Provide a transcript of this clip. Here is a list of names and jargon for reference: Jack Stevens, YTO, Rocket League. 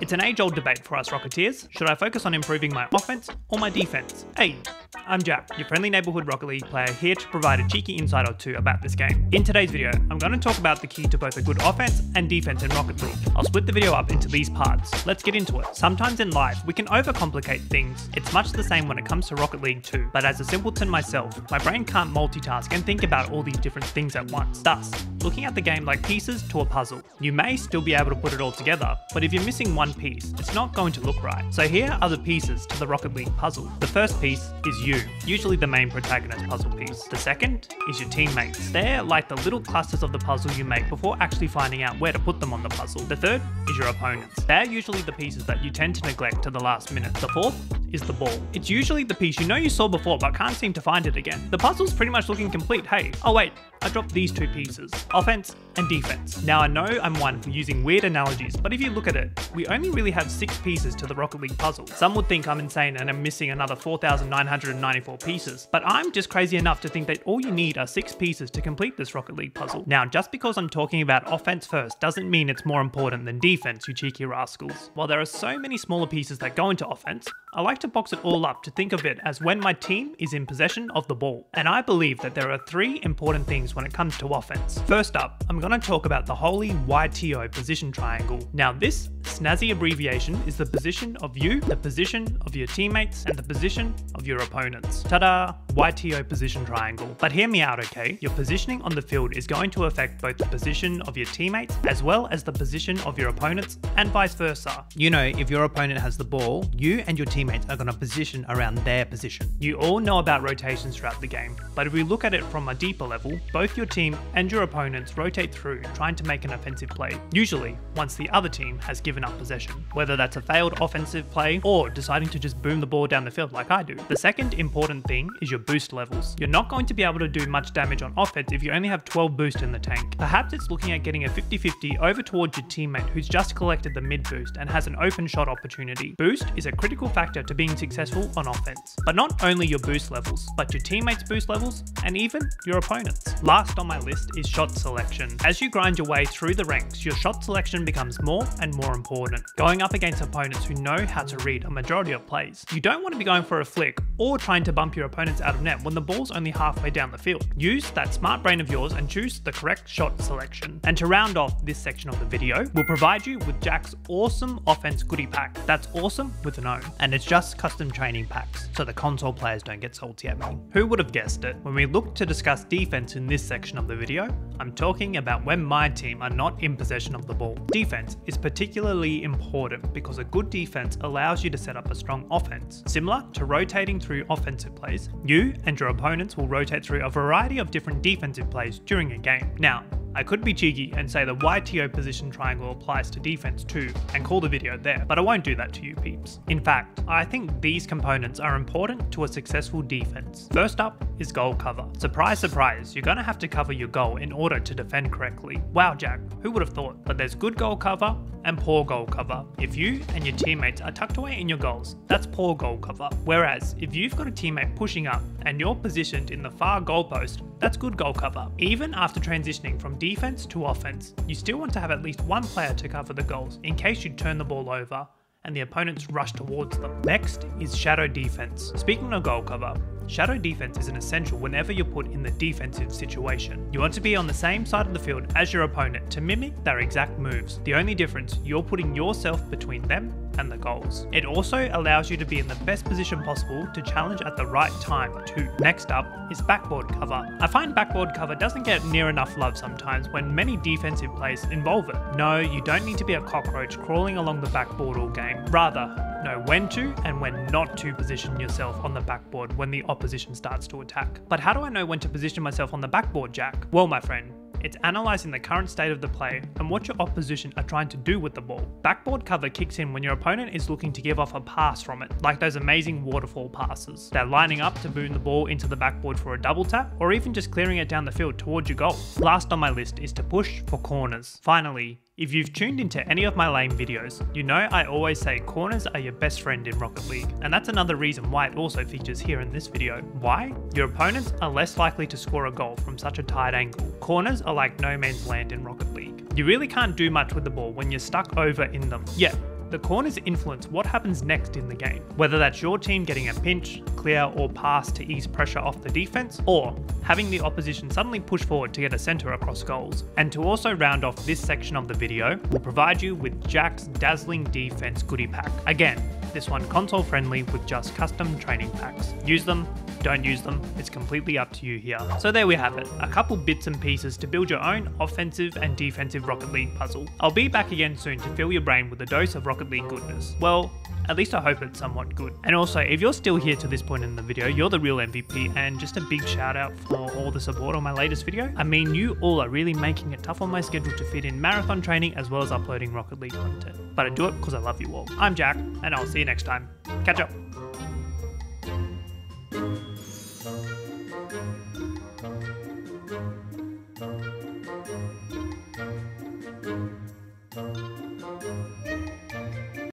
It's an age-old debate for us Rocketeers. Should I focus on improving my offense or my defense? Hey, I'm Jack, your friendly neighborhood Rocket League player, here to provide a cheeky insight or two about this game. In today's video, I'm going to talk about the key to both a good offense and defense in Rocket League. I'll split the video up into these parts. Let's get into it. Sometimes in life, we can overcomplicate things. It's much the same when it comes to Rocket League too, but as a simpleton myself, my brain can't multitask and think about all these different things at once. Thus, looking at the game like pieces to a puzzle. You may still be able to put it all together, but if you're missing one piece, it's not going to look right. So here are the pieces to the Rocket League puzzle. The first piece is you, usually the main protagonist puzzle piece. The second is your teammates. They're like the little clusters of the puzzle you make before actually finding out where to put them on the puzzle. The third is your opponents. They're usually the pieces that you tend to neglect to the last minute. The fourth is the ball. It's usually the piece you know you saw before but can't seem to find it again. The puzzle's pretty much looking complete, hey. Oh wait, I dropped these two pieces, offense and defense. Now I know I'm one for using weird analogies, but if you look at it, we only really have 6 pieces to the Rocket League puzzle. Some would think I'm insane and I'm missing another 4,994 pieces, but I'm just crazy enough to think that all you need are 6 pieces to complete this Rocket League puzzle. Now just because I'm talking about offense first doesn't mean it's more important than defense, you cheeky rascals. While there are so many smaller pieces that go into offense, I like to box it all up to think of it as when my team is in possession of the ball. And I believe that there are 3 important things when it comes to offense. First up, I'm going to talk about the holy YTO position triangle. Now this snazzy abbreviation is the position of you, the position of your teammates, and the position of your opponents. Ta-da! YTO position triangle. But hear me out, okay? Your positioning on the field is going to affect both the position of your teammates as well as the position of your opponents, and vice versa. You know, if your opponent has the ball, you and your teammates are going to position around their position. You all know about rotations throughout the game, but if we look at it from a deeper level, both your team and your opponents rotate through trying to make an offensive play, usually once the other team has given up possession, whether that's a failed offensive play or deciding to just boom the ball down the field like I do. The second important thing is your boost levels. You're not going to be able to do much damage on offense if you only have 12 boost in the tank. Perhaps it's looking at getting a 50-50 over towards your teammate who's just collected the mid boost and has an open shot opportunity. Boost is a critical factor to being successful on offense, but not only your boost levels, but your teammates' boost levels and even your opponents. Last on my list is shot selection. As you grind your way through the ranks, your shot selection becomes more and more important. Going up against opponents who know how to read a majority of plays. You don't want to be going for a flick or trying to bump your opponents out of net when the ball's only halfway down the field. Use that smart brain of yours and choose the correct shot selection. And to round off this section of the video, we'll provide you with Jack's awesome offense goodie pack. That's awesome with an O. And it's just custom training packs, so the console players don't get salty at me. Who would have guessed it? When we look to discuss defense in this section of the video, I'm talking about when my team are not in possession of the ball. Defense is particularly important because a good defense allows you to set up a strong offense. Similar to rotating through offensive plays, you and your opponents will rotate through a variety of different defensive plays during a game. Now, I could be cheeky and say the YTO position triangle applies to defense too and call the video there, but I won't do that to you peeps. In fact, I think these components are important to a successful defense. First up is goal cover. Surprise, surprise, you're going to have to cover your goal in order to defend correctly. Wow Jack, who would have thought? But there's good goal cover and poor goal cover. If you and your teammates are tucked away in your goals, that's poor goal cover. Whereas if you've got a teammate pushing up and you're positioned in the far goalpost, that's good goal cover. Even after transitioning from defense to offense, you still want to have at least one player to cover the goals in case you turn the ball over and the opponents rush towards them. Next is shadow defense. Speaking of goal cover, shadow defense is an essential whenever you're put in the defensive situation. You want to be on the same side of the field as your opponent to mimic their exact moves. The only difference, you're putting yourself between them and the goals. It also allows you to be in the best position possible to challenge at the right time too. Next up is backboard cover. I find backboard cover doesn't get near enough love sometimes when many defensive plays involve it. No, you don't need to be a cockroach crawling along the backboard all game. Rather, know when to and when not to position yourself on the backboard when the opposition starts to attack. But how do I know when to position myself on the backboard, Jack? Well, my friend, it's analysing the current state of the play and what your opposition are trying to do with the ball. Backboard cover kicks in when your opponent is looking to give off a pass from it, like those amazing waterfall passes. They're lining up to boom the ball into the backboard for a double tap, or even just clearing it down the field towards your goal. Last on my list is to push for corners. Finally, if you've tuned into any of my lame videos, you know I always say corners are your best friend in Rocket League, and that's another reason why it also features here in this video. Why? Your opponents are less likely to score a goal from such a tight angle. Corners are like no man's land in Rocket League. You really can't do much with the ball when you're stuck over in them. Yeah, The corners influence what happens next in the game, whether that's your team getting a pinch, clear or pass to ease pressure off the defense, or having the opposition suddenly push forward to get a center across goals. And to also round off this section of the video, we'll provide you with Jack's Dazzling Defense Goodie Pack. Again, this one console friendly with just custom training packs. Use them, don't use them, it's completely up to you here. So there we have it, a couple bits and pieces to build your own offensive and defensive Rocket League puzzle. I'll be back again soon to fill your brain with a dose of Rocket League goodness. Well, at least I hope it's somewhat good. And also, if you're still here to this point in the video, you're the real MVP, and just a big shout out for all the support on my latest video. I mean, you all are really making it tough on my schedule to fit in marathon training as well as uploading Rocket League content. But I do it because I love you all. I'm Jack, and I'll see you next time. Catch up.